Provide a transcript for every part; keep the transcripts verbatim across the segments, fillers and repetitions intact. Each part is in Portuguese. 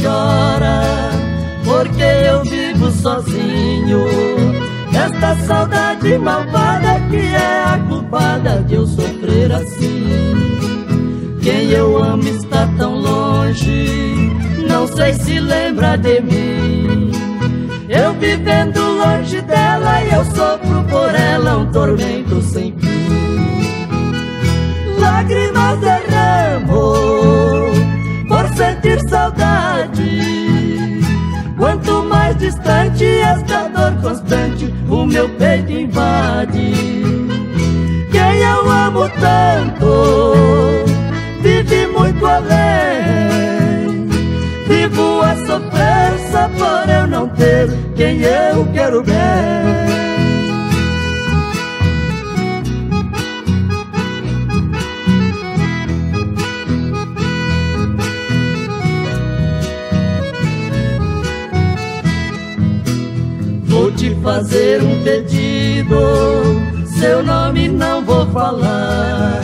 chora, porque eu vivo sozinho. Esta saudade malvada que é a culpada de eu sofrer assim. Quem eu amo está tão longe, não sei se lembra de mim. Eu vivendo longe dela e eu sofro por ela um tormento sem fim. Lágrimas derramo por sentir saudade. Quanto mais distante esta dor constante o meu peito invade. Quem eu amo tanto vive muito além. Vivo a sofrer só por eu não ter quem eu quero bem. Vou te fazer um pedido, seu nome não vou falar.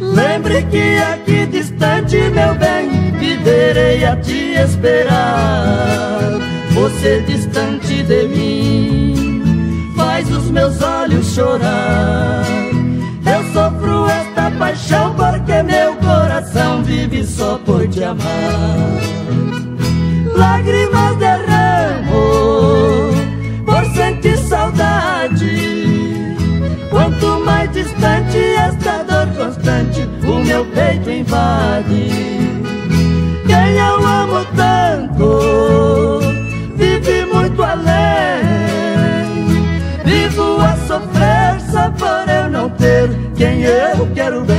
Lembre que aqui distante, meu bem, viverei a te esperar. Você distante de mim faz os meus olhos chorar. Eu sofro esta paixão porque meu coração vive só por te amar. Lágrimas derramo por sentir saudade. Quanto mais distante esta dor constante o meu peito invade. Quem eu amo tanto vive muito além. Vivo a sofrer só por eu não ter quem eu quero ver.